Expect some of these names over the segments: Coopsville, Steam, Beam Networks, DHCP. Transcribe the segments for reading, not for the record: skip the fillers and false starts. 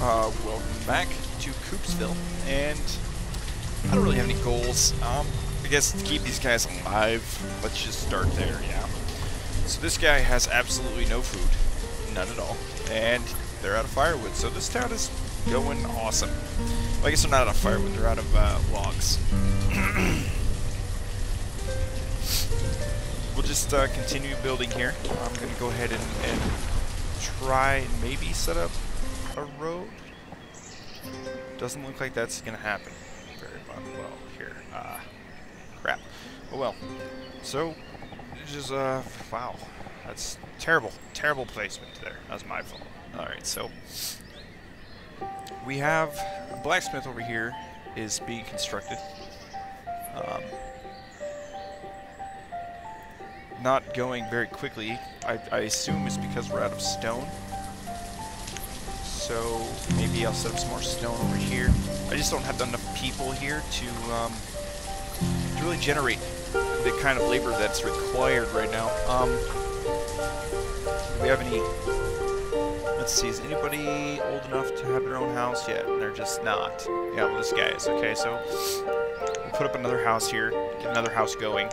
welcome back to Coopsville, and I don't really have any goals. I guess to keep these guys alive, let's just start there, yeah. So this guy has absolutely no food, none at all, and they're out of firewood, so this town is going awesome. Well, I guess they're not out of firewood, they're out of logs. We'll just continue building here. I'm going to go ahead and try and maybe set up a road. Doesn't look like that's going to happen very well here. Crap. Oh well. So, just, wow. That's terrible. Terrible placement there. That was my fault. Alright, so, we have a blacksmith over here is being constructed. Not going very quickly. I assume it's because we're out of stone. So maybe I'll set up some more stone over here. I just don't have enough people here to really generate the kind of labor that's required right now. Do we have any? Let's see. Is anybody old enough to have their own house yet? They're just not. Yeah, well, this guy is okay. So we'll put up another house here. Get another house going.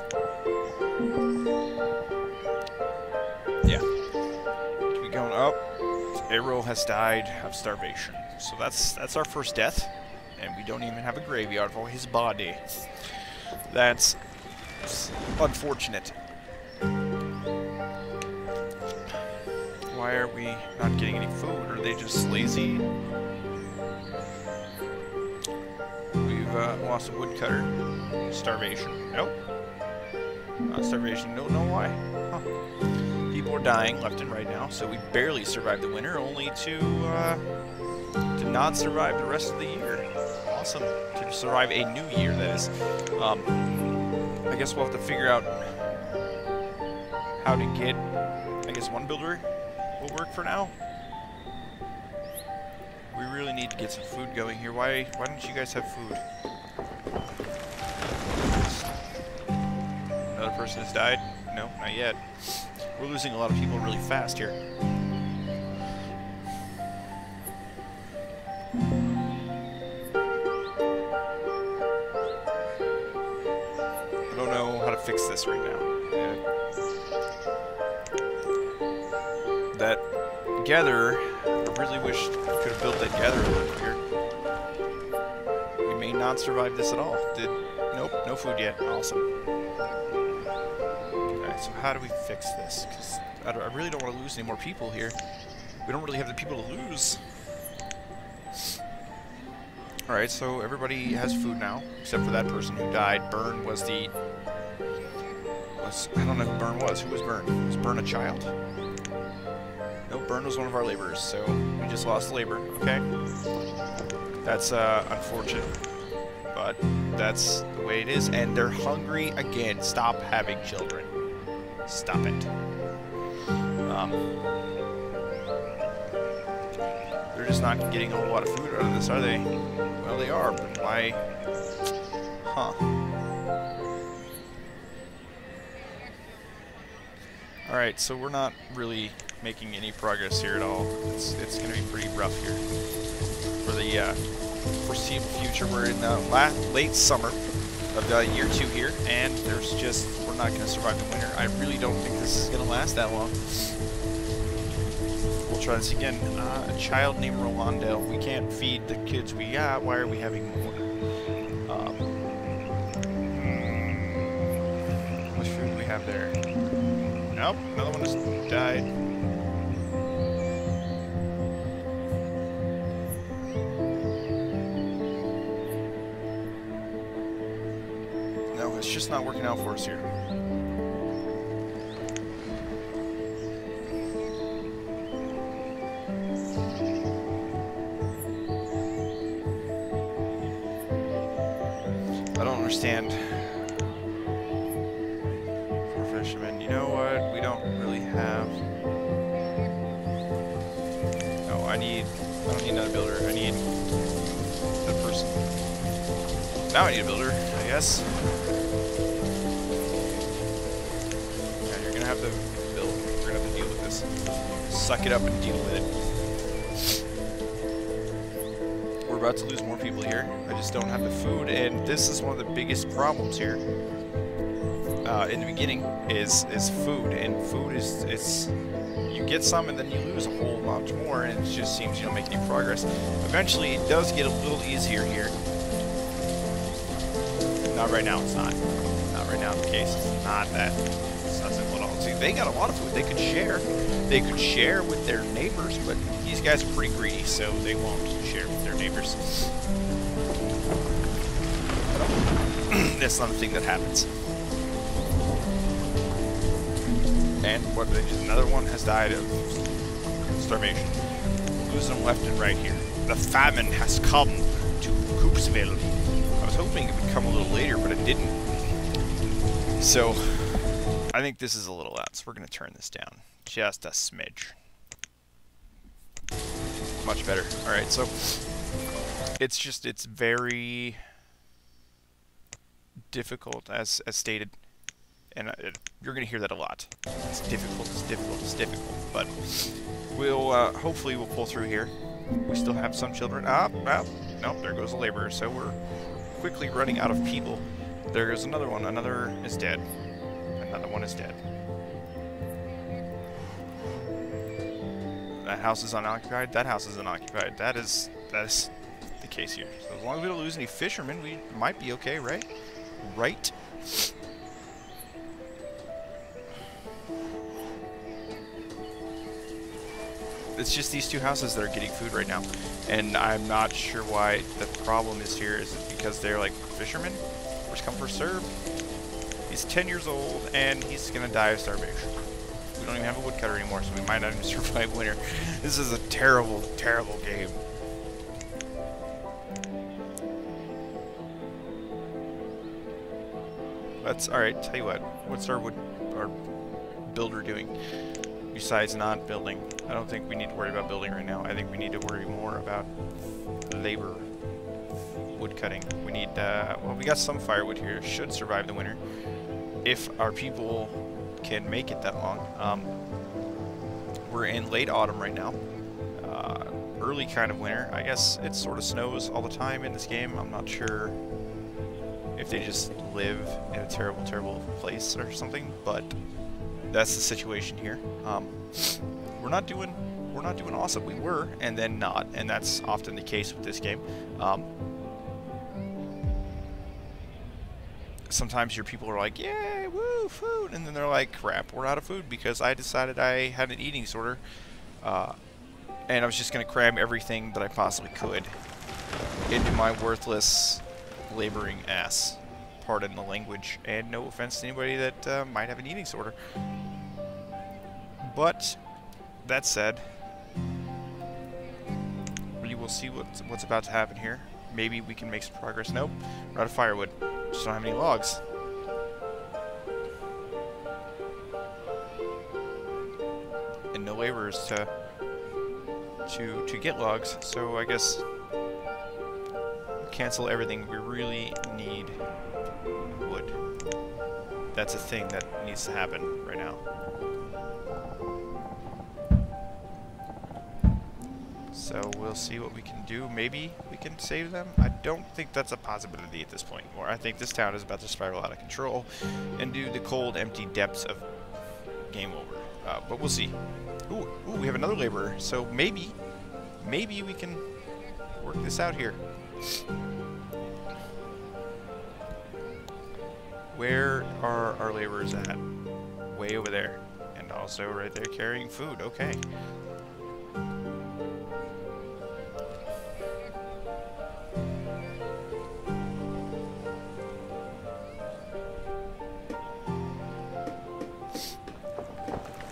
Errol has died of starvation, so that's our first death, and we don't even have a graveyard for his body. That's unfortunate. Why are we not getting any food? Are they just lazy? We've lost a woodcutter. Starvation. Nope. Not starvation. Don't know why. Huh. People are dying left and right now, so we barely survived the winter, only to not survive the rest of the year. Awesome. To survive a new year, that is. I guess we'll have to figure out how to get, I guess one builder will work for now. We really need to get some food going here. Why don't you guys have food? Another person has died? No, not yet. We're losing a lot of people really fast here. I don't know how to fix this right now. Yeah. That gatherer, I really wish I could have built that gatherer over here. We may not survive this at all. Nope, no food yet. Awesome. So how do we fix this? Because I really don't want to lose any more people here. We don't really have the people to lose. Alright, so everybody has food now, except for that person who died. Burn was the... I don't know who Burn was. Who was Burn? Was Burn a child? No, Burn was one of our laborers, so we just lost labor. Okay. That's unfortunate. But that's the way it is, and they're hungry again. Stop having children. Stop it. They're just not getting a whole lot of food out of this, are they? Well, they are, but why? Huh. Alright, so we're not really making any progress here at all. It's going to be pretty rough here. For the foreseeable future, we're in the late summer of year 2 here, and there's just, we're not going to survive the winter. I really don't think this is going to last that long. We'll try this again. A child named Rolando. We can't feed the kids we got. Why are we having more? What food do we have there? Nope, another one just died. It's just not working out for us here. I don't understand. For fishermen, you know what? We don't really have... No, I don't need another builder. I need that person. Now I need a builder, I guess. Have to build. We're gonna have to deal with this. Suck it up and deal with it. We're about to lose more people here. I just don't have the food, and this is one of the biggest problems here. In the beginning is food, and food is, it's, you get some and then you lose a whole lot more, and it just seems you don't make any progress. Eventually it does get a little easier here. Not right now, it's not right now the case. It's not that, it's not simple at all. See, they got a lot of food. They could share, they could share with their neighbors, but these guys are pretty greedy, so they won't share with their neighbors. That's not a thing that happens. And what they do, another one has died of starvation. Losing them left and right here. The famine has come to Coopsville. I was hoping it would come a little later, but it didn't. So, I think this is a little loud, so we're going to turn this down. Just a smidge. Much better. Alright, so, it's just, it's very difficult, as stated. And you're going to hear that a lot. It's difficult, it's difficult, it's difficult. But we'll, hopefully we'll pull through here. We still have some children. Ah, well, nope, there goes a laborer. So we're quickly running out of people. There goes another one. Another is dead. Another one is dead. That house is unoccupied. That house is unoccupied. That is the case here. So as long as we don't lose any fishermen, we might be okay, right? Right? It's just these two houses that are getting food right now, and I'm not sure why the problem is here. Is it because they're like fishermen? First come, first serve. He's 10 years old, and he's gonna die of starvation. We don't even have a woodcutter anymore, so we might not even survive winter. This is a terrible, terrible game. That's all right. Tell you what. What's our builder doing? Besides not building, I don't think we need to worry about building right now. I think we need to worry more about labor, wood cutting. We need, well, we got some firewood here. Should survive the winter if our people can make it that long. We're in late autumn right now, early kind of winter. I guess it sort of snows all the time in this game. I'm not sure if they just live in a terrible, terrible place or something, but that's the situation here. We're not doing awesome. We were, and then not, and that's often the case with this game. Sometimes your people are like, "Yay, woo, food," and then they're like, "Crap, we're out of food because I decided I had an eating disorder, and I was just gonna cram everything that I possibly could into my worthless laboring ass." Pardon the language, and no offense to anybody that might have an eating disorder. But that said, we will see what's about to happen here. Maybe we can make some progress. Nope, we're out of firewood. Just don't have any logs. And no laborers to get logs, so I guess we'll cancel everything. We really need wood. That's a thing that needs to happen right now. So we'll see what we can do. Maybe we can save them. I don't think that's a possibility at this point anymore. I think this town is about to spiral out of control and do the cold, empty depths of game over. But we'll see. Ooh, we have another laborer. So maybe we can work this out here. Where are our laborers at? Way over there. And also right there carrying food. Okay.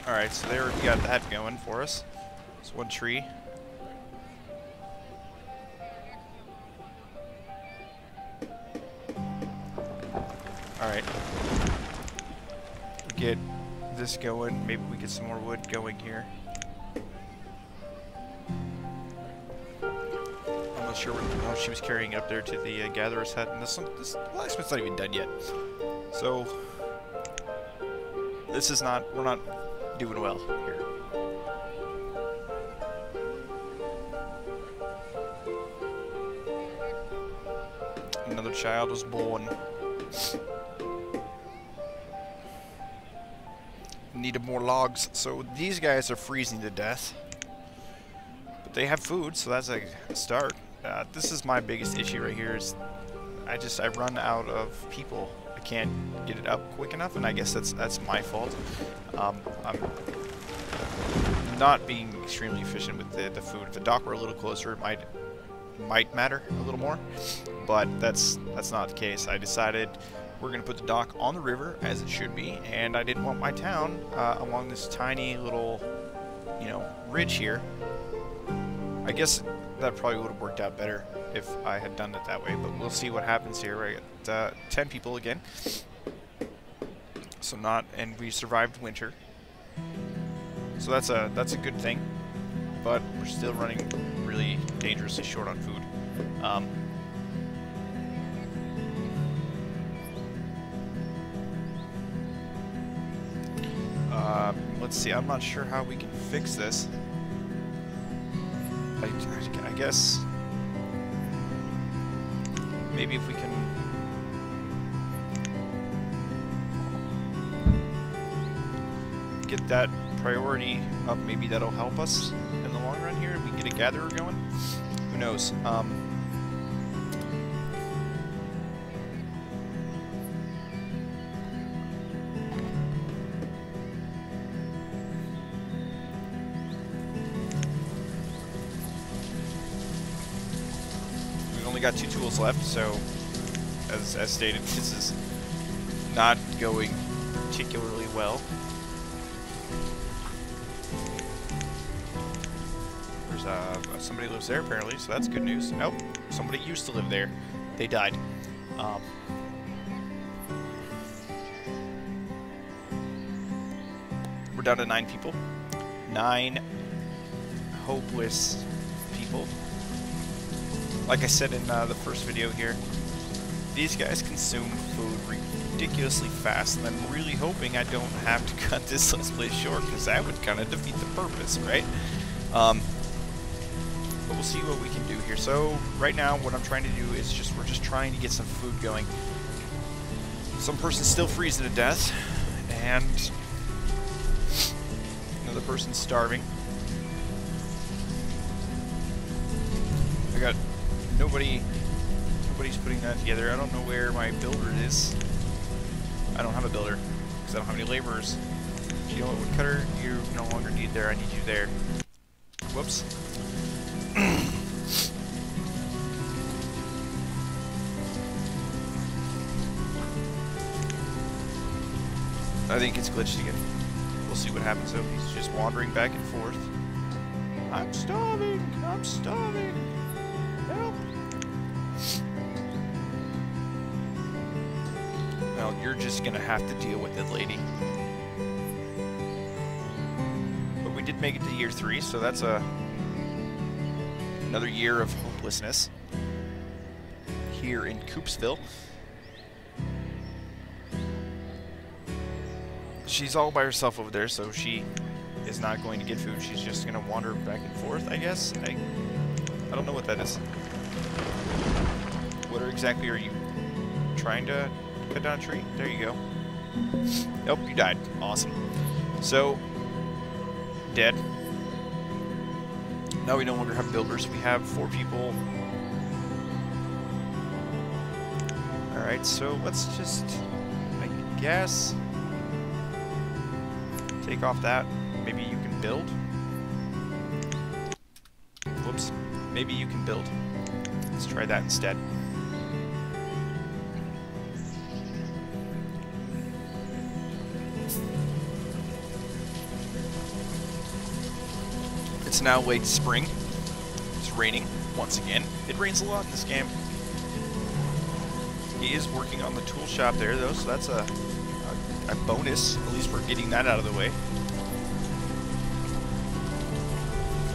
Alright, so there we got that going for us. It's one tree. Alright. We get this going. Maybe we get some more wood going here. I'm not sure what she was carrying up there to the gatherer's hut. And this blacksmith's not even done yet. So, this is not, we're not doing well here. another child was born. Needed more logs, so these guys are freezing to death. But they have food, so that's a start. This is my biggest issue right here, is I run out of people. I can't get it up quick enough, and I guess that's my fault. I'm not being extremely efficient with the food. If the dock were a little closer, it might matter a little more, but that's not the case. I decided we're going to put the dock on the river, as it should be, and I didn't want my town along this tiny little, you know, ridge here. I guess that probably would have worked out better if I had done it that way, but we'll see what happens here. We're at 10 people again, so and we survived winter, so that's a good thing, but we're still running really dangerously short on food. Let's see, I'm not sure how we can fix this. I guess maybe if we can... get that priority up, maybe that'll help us in the long run here. We can get a gatherer going. Who knows? Got two tools left, so as stated, this is not going particularly well. There's somebody lives there apparently, so that's good news. Nope, somebody used to live there. They died. We're down to 9 people. 9 hopeless people. Like I said in the first video here, these guys consume food ridiculously fast, and I'm really hoping I don't have to cut this Let's Play short, because that would kind of defeat the purpose, right? But we'll see what we can do here. So right now what I'm trying to do is we're just trying to get some food going. Some person's still freezing to death, and another person's starving. I got... Nobody's putting that together. I don't know where my builder is. I don't have a builder because I don't have any laborers. You know what, woodcutter? You no longer need there. I need you there. Whoops. I think it's glitched again. We'll see what happens though. He's just wandering back and forth. I'm starving! I'm starving! Help! Well, you're just gonna have to deal with it, lady. But we did make it to year 3, so that's another year of hopelessness here in Coopsville. She's all by herself over there, so she is not going to get food. She's just gonna wander back and forth, I guess. I don't know what that is. What exactly are you trying to cut down a tree? There you go. Nope, you died. Awesome. So, dead. Now we no longer have builders. We have 4 people. Alright, so let's just, I guess, take off that. Maybe you can build. Whoops. Maybe you can build. Let's try that instead. It's now late spring. It's raining once again. It rains a lot in this game. He is working on the tool shop there though, so that's a bonus. At least we're getting that out of the way.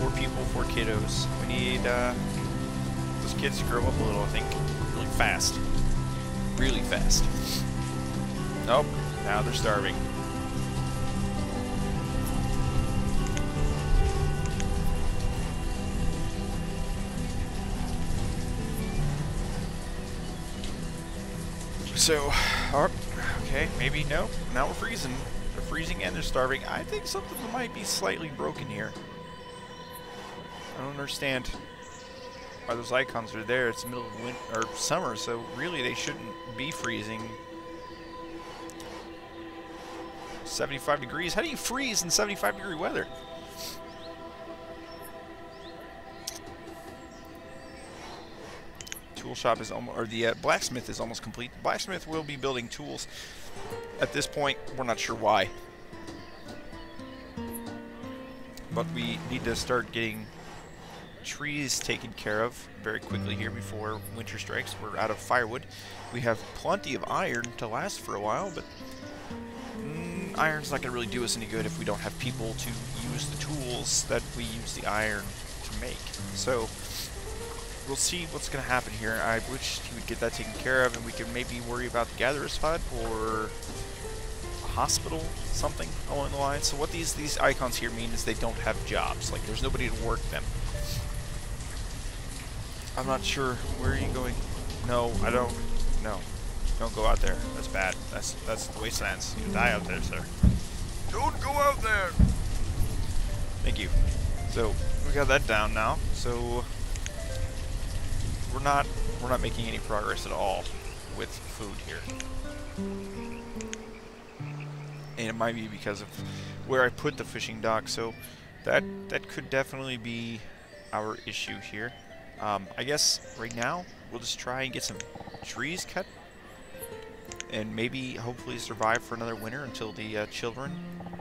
4 people, 4 kiddos. We need those kids to grow up a little, I think. Really fast. Really fast. Nope. Now they're starving. So, okay, maybe no. Now we're freezing. They're freezing and they're starving. I think something might be slightly broken here. I don't understand why those icons are there. It's the middle of winter or summer, so really they shouldn't be freezing. 75 degrees. How do you freeze in 75-degree weather? Tool shop is almost, or the blacksmith is almost complete. The blacksmith will be building tools. At this point, we're not sure why, but we need to start getting trees taken care of very quickly here before winter strikes. We're out of firewood. We have plenty of iron to last for a while, but iron's not going to really do us any good if we don't have people to use the tools that we use the iron to make. So we'll see what's going to happen here. I wish he would get that taken care of, and we can maybe worry about the gatherer's hut or a hospital, something along the line. So what these icons here mean is they don't have jobs. Like, there's nobody to work them. I'm not sure. Where are you going? No, I don't. No. Don't go out there. That's bad. That's the wastelands. You die out there, sir. Don't go out there! Thank you. So we got that down now. So we're not making any progress at all with food here. And it might be because of where I put the fishing dock, so that could definitely be our issue here. I guess right now we'll just try and get some trees cut, and maybe hopefully survive for another winter until the children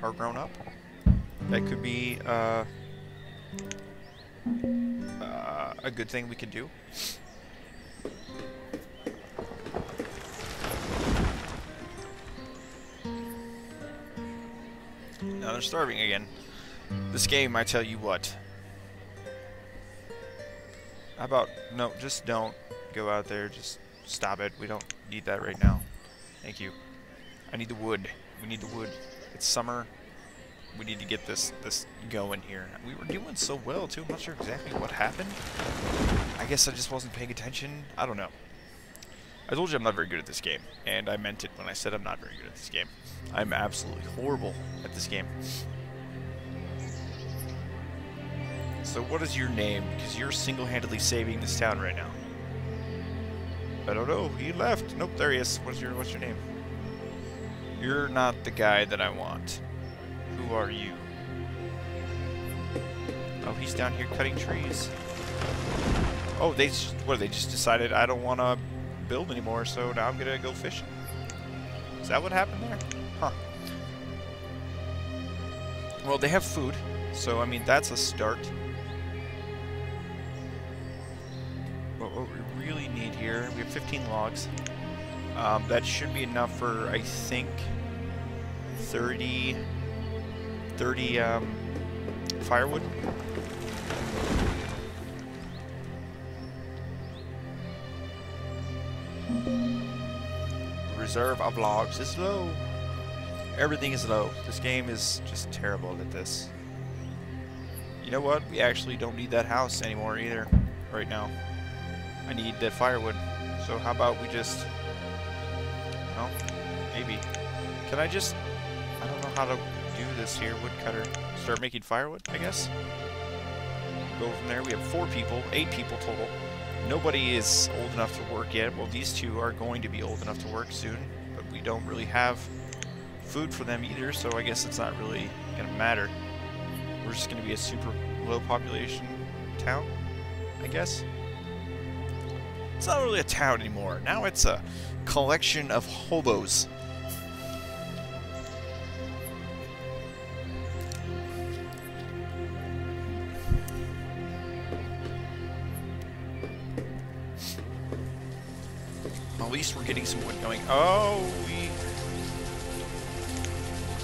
are grown up. That could be a good thing we could do. Now they're starving again. This game, I tell you what. How about, no, just don't go out there. Just stop it. We don't need that right now. Thank you. I need the wood. We need the wood. It's summer. We need to get this going here. We were doing so well, too. I'm not sure exactly what happened. I guess I just wasn't paying attention. I don't know. I told you I'm not very good at this game, and I meant it when I said I'm not very good at this game. I'm absolutely horrible at this game. So what is your name? Because you're single-handedly saving this town right now. I don't know. He left. Nope, there he is. What's your name? You're not the guy that I want. Who are you? Oh, he's down here cutting trees. Oh, they just decided I don't want to build anymore, so now I'm gonna go fishing. Is that what happened there? Huh. Well, they have food, so I mean that's a start. What we really need here, we have 15 logs. That should be enough for, I think, 30 firewood. The reserve of logs is low. Everything is low. This game is just terrible at this. You know what? We actually don't need that house anymore either right now. I need that firewood, so how about we just, well, maybe, can I just, I don't know how to do this here, woodcutter, start making firewood, I guess, go from there. We have 8 people total. Nobody is old enough to work yet. Well, these two are going to be old enough to work soon, but we don't really have food for them either, so I guess it's not really gonna matter. We're just gonna be a super low population town, I guess. It's not really a town anymore. Now it's a collection of hobos. At least we're getting some wood going. Oh, we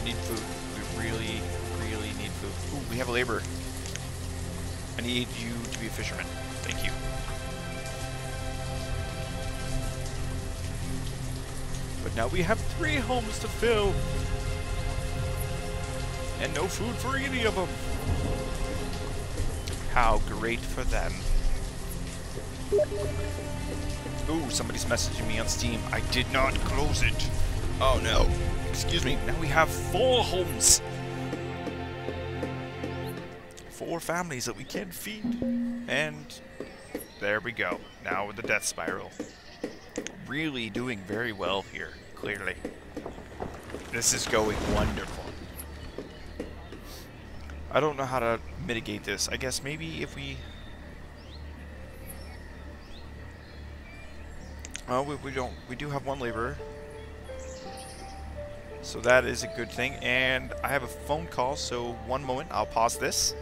need food. We really, really need food. Ooh, we have a laborer. I need you to be a fisherman. Thank you. But now we have 3 homes to fill, and no food for any of them. How great for them. Ooh, somebody's messaging me on Steam. I did not close it. Oh no. Excuse me. Now we have 4 homes. 4 families that we can feed. And there we go. Now with the death spiral. Really doing very well here, clearly. This is going wonderful. I don't know how to mitigate this. I guess maybe if we... Oh, we don't... We do have 1 laborer. So that is a good thing. And I have a phone call, so one moment. I'll pause this.